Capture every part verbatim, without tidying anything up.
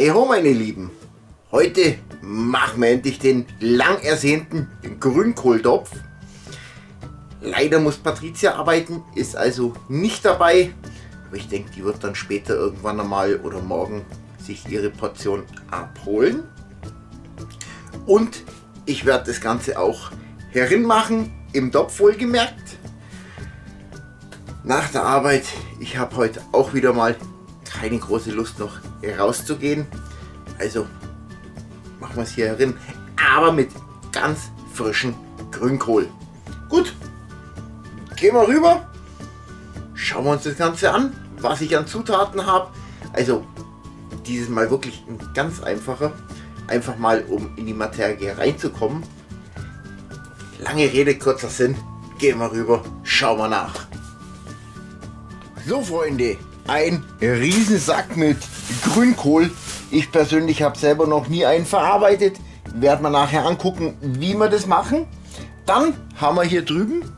Hey ho meine Lieben, heute machen wir endlich den lang ersehnten Grünkohltopf. Leider muss Patricia arbeiten, ist also nicht dabei. Aber ich denke, die wird dann später irgendwann einmal oder morgen sich ihre Portion abholen. Und ich werde das Ganze auch herin machen, im Topf wohlgemerkt. Nach der Arbeit, ich habe heute auch wieder mal keine große Lust noch rauszugehen, also machen wir es hier herin, aber mit ganz frischem Grünkohl. Gut, gehen wir rüber, schauen wir uns das Ganze an, was ich an Zutaten habe. Also dieses Mal wirklich ein ganz einfacher, einfach mal um in die Materie reinzukommen. Lange Rede, kurzer Sinn, gehen wir rüber, schauen wir nach. So Freunde, ein Riesensack mit Grünkohl. Ich persönlich habe selber noch nie einen verarbeitet. Werden wir nachher angucken, wie wir das machen. Dann haben wir hier drüben,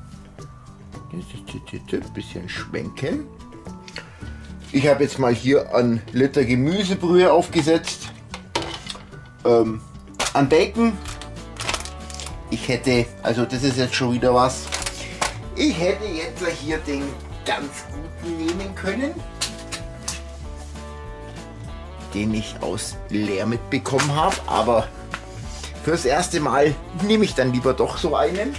ein bisschen schwenken. Ich habe jetzt mal hier einen Liter Gemüsebrühe aufgesetzt. Ähm, an Bacon. Ich hätte, also das ist jetzt schon wieder was. Ich hätte jetzt hier den ganz guten nehmen können, den ich aus leer mitbekommen habe, aber fürs erste Mal nehme ich dann lieber doch so einen.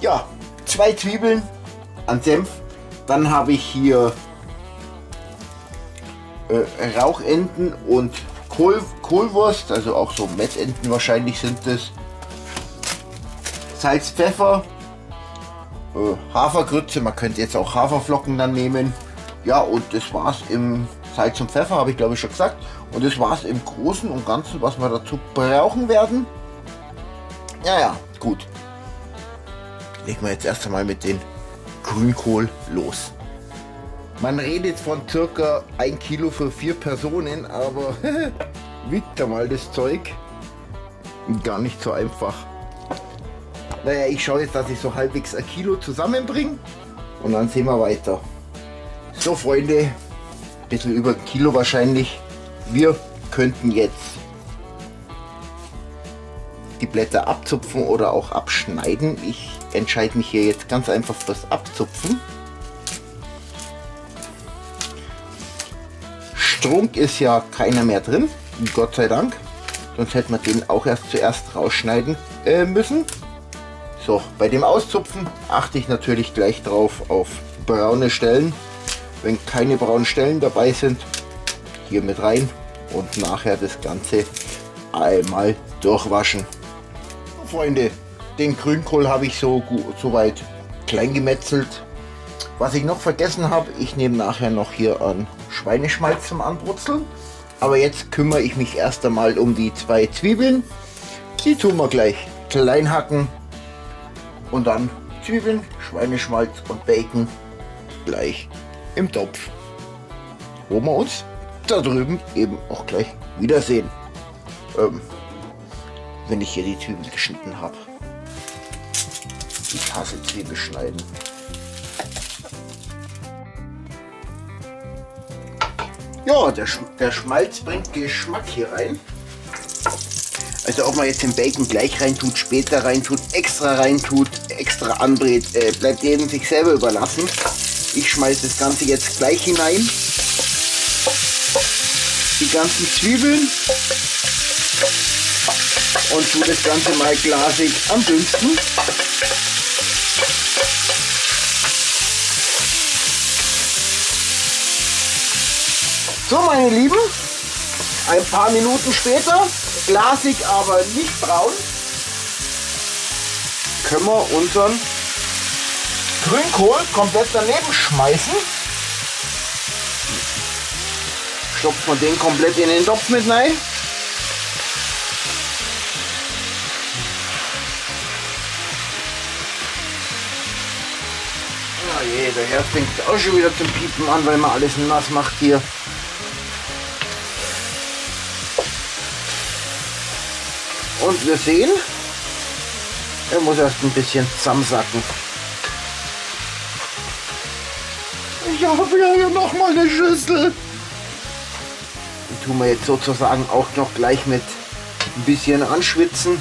Ja, zwei Zwiebeln an Senf, dann habe ich hier äh, Rauchenten und Kohl, Kohlwurst, also auch so Mettenten wahrscheinlich sind das, Salz, Pfeffer, Hafergrütze, man könnte jetzt auch Haferflocken dann nehmen. Ja, und das war's im Salz und Pfeffer, habe ich glaube ich schon gesagt. Und das war's im Großen und Ganzen, was wir dazu brauchen werden. Ja, ja, gut. Legen wir jetzt erst einmal mit dem Grünkohl los. Man redet von circa ein Kilo für vier Personen, aber wiegt da mal das Zeug. Gar nicht so einfach. Naja, ich schaue jetzt, dass ich so halbwegs ein Kilo zusammenbringe und dann sehen wir weiter. So Freunde, ein bisschen über ein Kilo wahrscheinlich. Wir könnten jetzt die Blätter abzupfen oder auch abschneiden. Ich entscheide mich hier jetzt ganz einfach fürs Abzupfen. Strunk ist ja keiner mehr drin, Gott sei Dank. Sonst hätten wir den auch erst zuerst rausschneiden äh, müssen. So, bei dem Auszupfen achte ich natürlich gleich drauf auf braune Stellen. Wenn keine braunen Stellen dabei sind, hier mit rein und nachher das Ganze einmal durchwaschen. So, Freunde, den Grünkohl habe ich so soweit klein gemetzelt. Was ich noch vergessen habe, ich nehme nachher noch hier an Schweineschmalz zum Anbrutzeln. Aber jetzt kümmere ich mich erst einmal um die zwei Zwiebeln. Die tun wir gleich klein hacken. Und dann Zwiebeln, Schweineschmalz und Bacon gleich im Topf, wo wir uns da drüben eben auch gleich wiedersehen, ähm, wenn ich hier die Zwiebeln geschnitten habe. Ich hasse Zwiebeln schneiden. Ja, der, Sch der Schmalz bringt Geschmack hier rein. Also ob man jetzt den Bacon gleich reintut, später reintut, extra reintut, extra anbrät, äh, bleibt jedem sich selber überlassen. Ich schmeiße das Ganze jetzt gleich hinein. Die ganzen Zwiebeln. Und tue das Ganze mal glasig am dünnsten. So meine Lieben, ein paar Minuten später, glasig aber nicht braun, können wir unseren Grünkohl komplett daneben schmeißen. Stopft man den komplett in den Topf mit rein. Na je, der Herz fängt auch schon wieder zum Piepen an, weil man alles nass macht hier. Und wir sehen, er muss erst ein bisschen zusammensacken. Ich habe ja hier nochmal eine Schüssel. Die tun wir jetzt sozusagen auch noch gleich mit ein bisschen anschwitzen.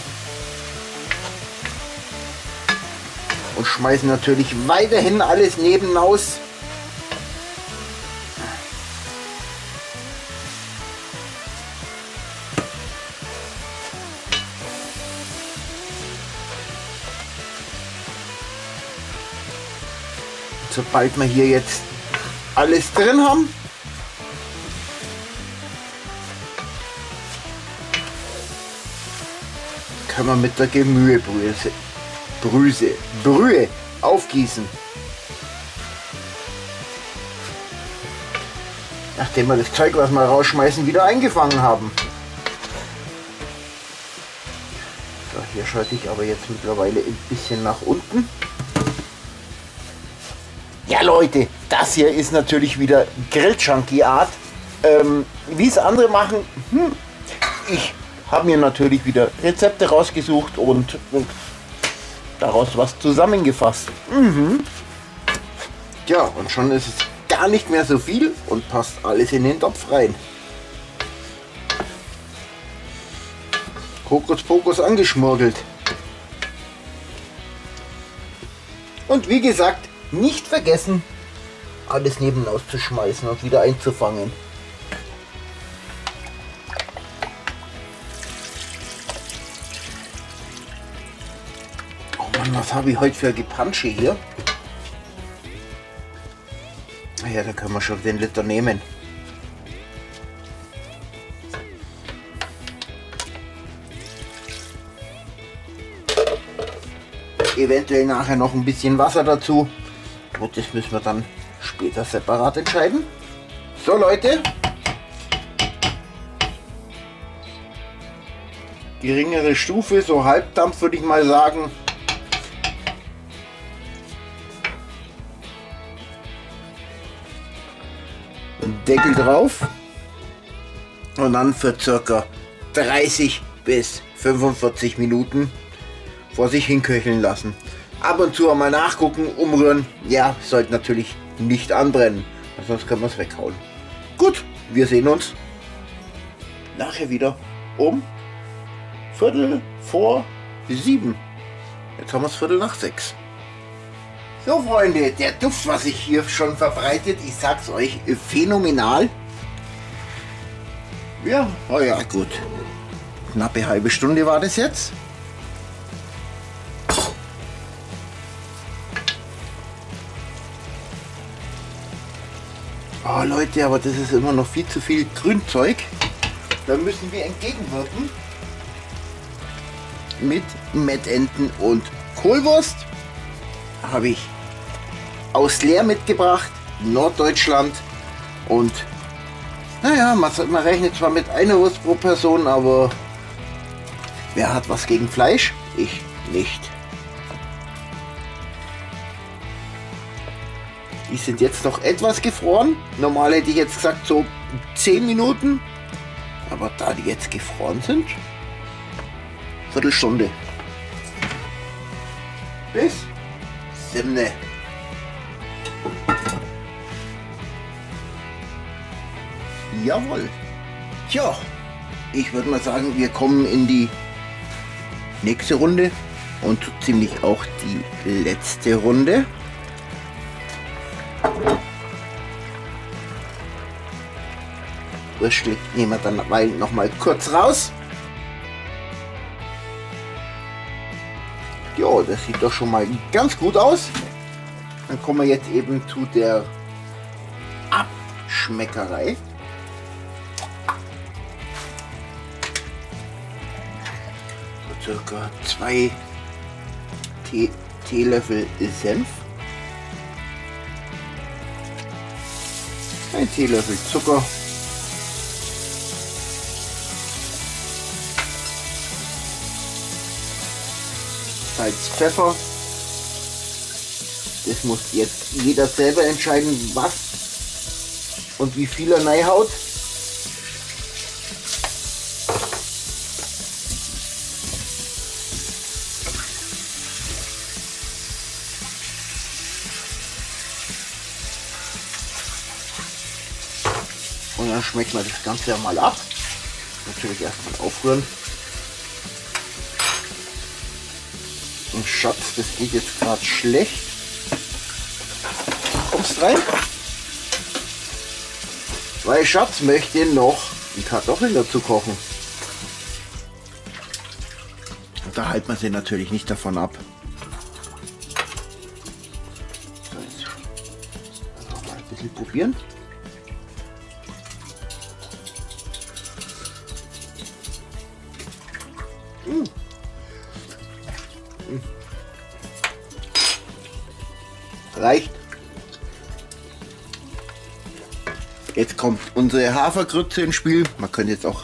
Und schmeißen natürlich weiterhin alles nebenaus. Sobald wir hier jetzt alles drin haben, können wir mit der Gemüsebrühe Brühe, Brühe aufgießen. Nachdem wir das Zeug, was wir rausschmeißen, wieder eingefangen haben. So, hier schalte ich aber jetzt mittlerweile ein bisschen nach unten. Ja Leute, das hier ist natürlich wieder Grill-Junky-Art. Ähm, wie es andere machen, hm, ich habe mir natürlich wieder Rezepte rausgesucht und, und daraus was zusammengefasst. Mhm. Ja, und schon ist es gar nicht mehr so viel und passt alles in den Topf rein. Hokuspokus angeschmurgelt. Und wie gesagt, nicht vergessen, alles nebenaus zu schmeißen und wieder einzufangen. Oh Mann, was habe ich heute für ein Gepansche hier? Ja, da können wir schon den Liter nehmen. Eventuell nachher noch ein bisschen Wasser dazu. Und das müssen wir dann später separat entscheiden. So Leute, geringere Stufe, so Halbdampf würde ich mal sagen. Deckel drauf und dann für circa dreißig bis fünfundvierzig Minuten vor sich hinköcheln lassen. Ab und zu einmal nachgucken, umrühren. Ja, sollte natürlich nicht anbrennen, sonst können wir es weghauen. Gut, wir sehen uns nachher wieder um Viertel vor sieben. Jetzt haben wir es Viertel nach sechs. So Freunde, der Duft, was sich hier schon verbreitet, ich sag's euch, phänomenal. Ja, oh ja, gut. Knappe halbe Stunde war das jetzt. Oh Leute, aber das ist immer noch viel zu viel Grünzeug. Da müssen wir entgegenwirken mit Mettenten und Kohlwurst. Habe ich aus Leer mitgebracht, Norddeutschland. Und naja, man, man rechnet zwar mit einer Wurst pro Person, aber wer hat was gegen Fleisch? Ich nicht. Die sind jetzt noch etwas gefroren. Normal hätte ich jetzt gesagt so zehn Minuten. Aber da die jetzt gefroren sind, Viertelstunde. Bis Simne. Jawohl. Tja, ich würde mal sagen, wir kommen in die nächste Runde und ziemlich auch die letzte Runde. Wurst nehmen wir dann noch mal kurz raus. Jo, das sieht doch schon mal ganz gut aus. Dann kommen wir jetzt eben zu der Abschmeckerei. So, circa zwei Te Teelöffel Senf. Ein Teelöffel Zucker. Salz, Pfeffer. Das muss jetzt jeder selber entscheiden, was und wie viel er reinhaut. Und dann schmecken wir das Ganze mal ab. Natürlich erstmal aufrühren. Und Schatz, das geht jetzt gerade schlecht. Kommst rein? Weil Schatz möchte noch die Kartoffeln dazu kochen. Und da halten wir sie natürlich nicht davon ab. So, mal ein bisschen probieren. Reicht. Jetzt kommt unsere Hafergrütze ins Spiel. Man könnte jetzt auch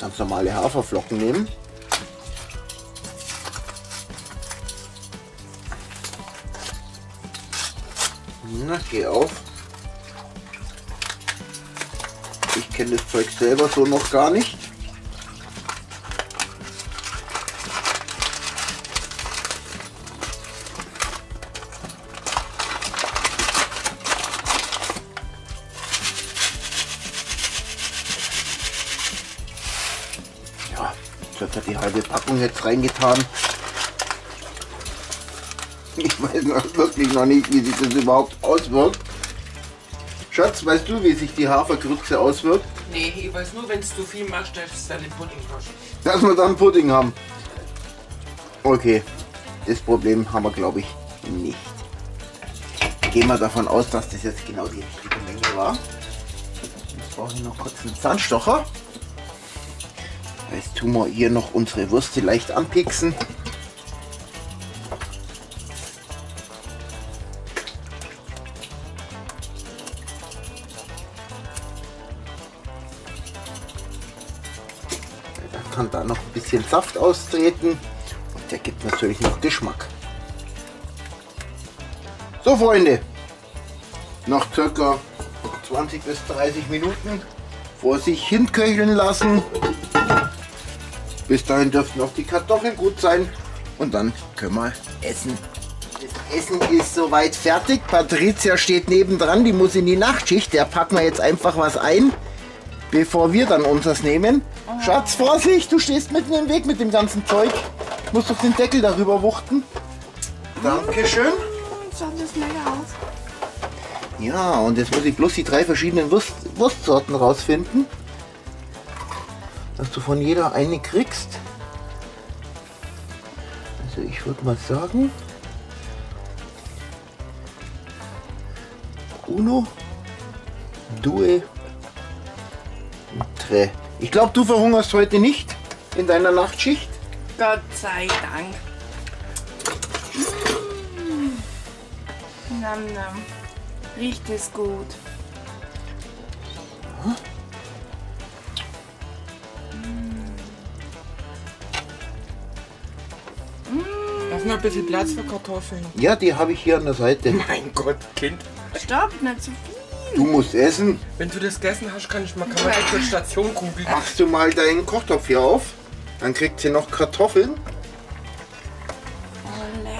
ganz normale Haferflocken nehmen. Na, geh auf. Ich kenne das Zeug selber so noch gar nicht. Ich habe die halbe Packung jetzt reingetan. Ich weiß noch wirklich noch nicht, wie sich das überhaupt auswirkt. Schatz, weißt du, wie sich die Hafergrütze auswirkt? Nee, ich weiß nur, wenn es zu viel machst, dass dann den Pudding hast. Dass wir dann Pudding haben. Okay, das Problem haben wir, glaube ich, nicht. Gehen wir davon aus, dass das jetzt genau die richtige Menge war. Jetzt brauche ich noch kurz einen Zahnstocher. Jetzt tun wir hier noch unsere Würste leicht anpixen. Da kann da noch ein bisschen Saft austreten und der gibt natürlich noch Geschmack. So Freunde, noch circa zwanzig bis dreißig Minuten vor sich hin köcheln lassen. Bis dahin dürften auch die Kartoffeln gut sein und dann können wir essen. Das Essen ist soweit fertig. Patricia steht nebendran, die muss in die Nachtschicht. Der packen wir jetzt einfach was ein, bevor wir dann unseres nehmen. Schatz, Vorsicht, du stehst mitten im Weg mit dem ganzen Zeug. Du musst doch den Deckel darüber wuchten. Dankeschön. Schaut das mega aus. Ja, und jetzt muss ich bloß die drei verschiedenen Wurst, Wurstsorten rausfinden. Dass du von jeder eine kriegst. Also ich würde mal sagen, uno, due, tre. Ich glaube, du verhungerst heute nicht in deiner Nachtschicht. Gott sei Dank. Mmh. Nam, nam. Riecht es gut. Hm? Noch ein bisschen Platz für Kartoffeln. Ja, die habe ich hier an der Seite. Mein Gott, Kind. Stopp, nicht zu viel. Du musst essen. Wenn du das gegessen hast, kann ich mal kann man ja. zur Station kugeln. Machst du mal deinen Kochtopf hier auf, dann kriegt sie noch Kartoffeln. Oh, lecker.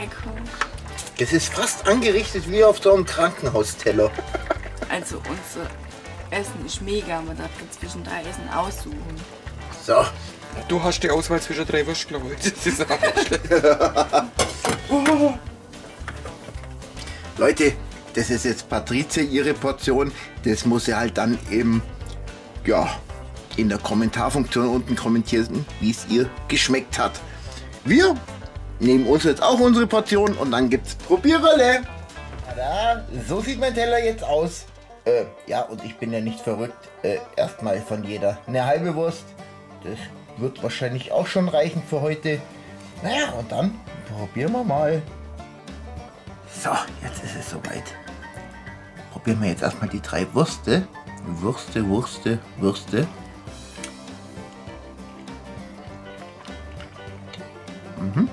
Lecker. Das ist fast angerichtet wie auf so einem Krankenhausteller. Also unser Essen ist mega, man darf zwischen drei Essen aussuchen. So. Du hast die Auswahl zwischen drei Würstchen heute. Das ist auch nicht schlecht. Leute, das ist jetzt Patricia ihre Portion. Das muss sie halt dann eben ja, in der Kommentarfunktion unten kommentieren, wie es ihr geschmeckt hat. Wir nehmen uns jetzt auch unsere Portion und dann gibt's Probierrolle. So sieht mein Teller jetzt aus. Äh, ja, und ich bin ja nicht verrückt. Äh, erstmal von jeder eine halbe Wurst. Das wird wahrscheinlich auch schon reichen für heute. Naja, und dann probieren wir mal. So, jetzt ist es soweit. Probieren wir jetzt erstmal die drei Würste. Würste, Würste, Würste. Mhm.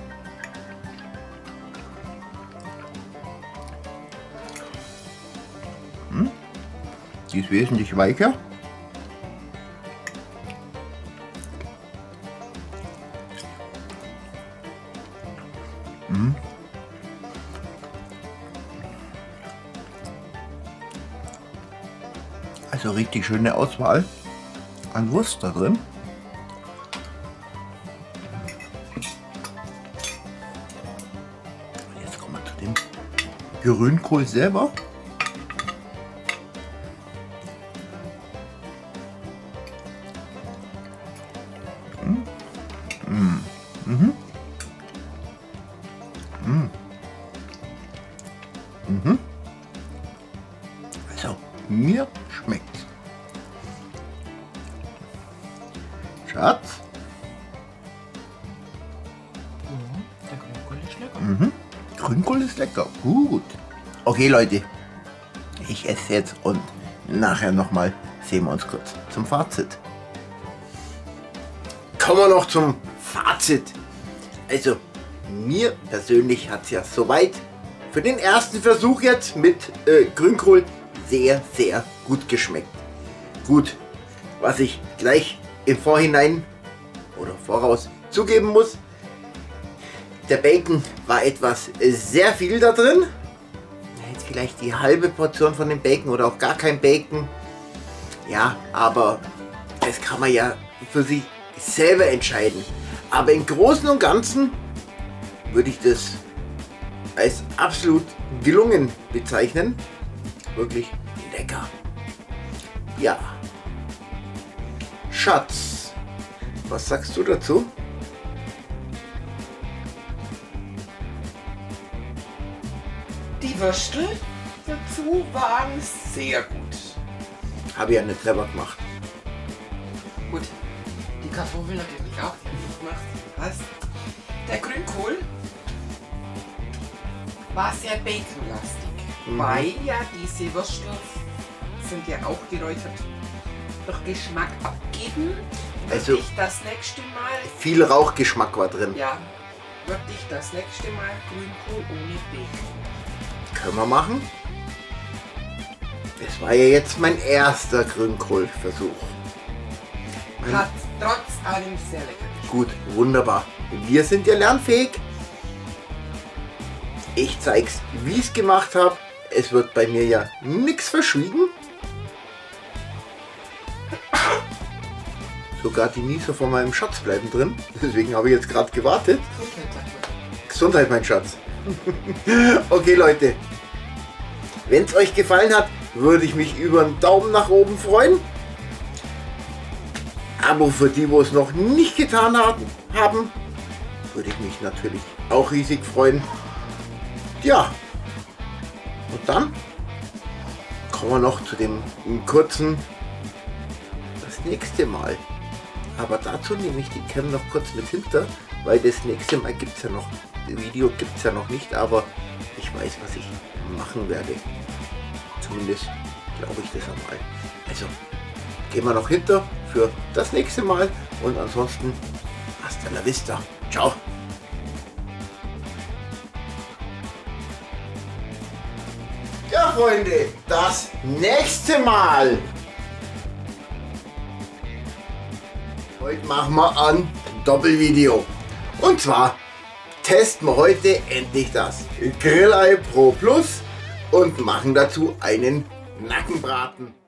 Mhm. Die ist wesentlich weicher. so richtig schöne Auswahl an Wurst da drin. Und jetzt kommen wir zu dem Grünkohl selber. Mhm. Mhm. Mhm. Mhm. Also, mir schmeckt's. Schatz? Mhm. Der Grünkohl ist lecker. Mhm. Grünkohl ist lecker. Gut. Okay, Leute. Ich esse jetzt und nachher nochmal sehen wir uns kurz zum Fazit. Kommen wir noch zum Fazit. Also, mir persönlich hat es ja soweit für den ersten Versuch jetzt mit äh, Grünkohl sehr, sehr gut geschmeckt. Gut, was ich gleich im Vorhinein oder voraus zugeben muss, der Bacon war etwas äh, sehr viel da drin. Jetzt vielleicht die halbe Portion von dem Bacon oder auch gar kein Bacon. Ja, aber das kann man ja für sich selber entscheiden. Aber im Großen und Ganzen würde ich das als absolut gelungen bezeichnen. Wirklich lecker. Ja. Schatz, was sagst du dazu? Die Würstel dazu waren sehr gut. Habe ich ja nicht selber gemacht. Gut. Die Kartoffeln natürlich auch gemacht. Was? Der Grünkohl war sehr baconlastig, mhm. weil ja diese Würstel sind ja auch geräuchert durch Geschmack abgeben. Also wirklich das nächste Mal. Viel Rauchgeschmack war drin. Ja, wirklich das nächste Mal Grünkohl ohne Bacon. Können wir machen? Das war ja jetzt mein erster Grünkohlversuch. Hat trotz allem sehr lecker. Gut, wunderbar. Wir sind ja lernfähig. Ich zeig's, wie ich es gemacht habe. Es wird bei mir ja nichts verschwiegen. Sogar die Nieser von meinem Schatz bleiben drin. Deswegen habe ich jetzt gerade gewartet. Gesundheit, mein Schatz. Okay, Leute. Wenn es euch gefallen hat, würde ich mich über einen Daumen nach oben freuen. Aber für die, wo es noch nicht getan haben, würde ich mich natürlich auch riesig freuen. Ja, und dann kommen wir noch zu dem kurzen, das nächste Mal. Aber dazu nehme ich die Cam noch kurz mit hinter, weil das nächste Mal gibt es ja noch, Video gibt es ja noch nicht, aber ich weiß, was ich machen werde. Zumindest glaube ich das einmal. Also gehen wir noch hinter für das nächste Mal und ansonsten hasta la vista. Ciao. Ja, Freunde, das nächste Mal. Heute machen wir ein Doppelvideo. Und zwar testen wir heute endlich das GrillEye Pro Plus und machen dazu einen Nackenbraten.